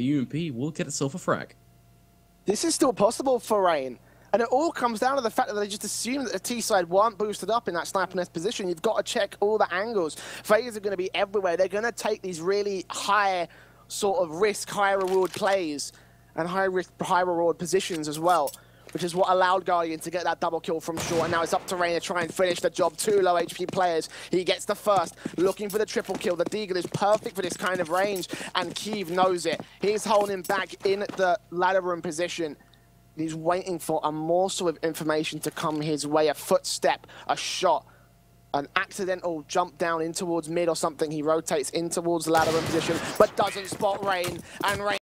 the UMP will get itself a frag. This is still possible for Rain. And it all comes down to the fact that they just assume that the T side weren't boosted up in that sniper position. You've got to check all the angles. FaZe are going to be everywhere. They're going to take these really high sort of risk, high reward plays and high risk, high reward positions as well, which is what allowed Guardian to get that double kill from Shaw. And now it's up to Rain to try and finish the job. Two low HP players. He gets the first, looking for the triple kill. The Deagle is perfect for this kind of range, and Kyiv knows it. He's holding back in the ladder room position. He's waiting for a morsel of information to come his way, a footstep, a shot, an accidental jump down in towards mid or something. He rotates in towards the ladder room position, but doesn't spot Rain, and Rain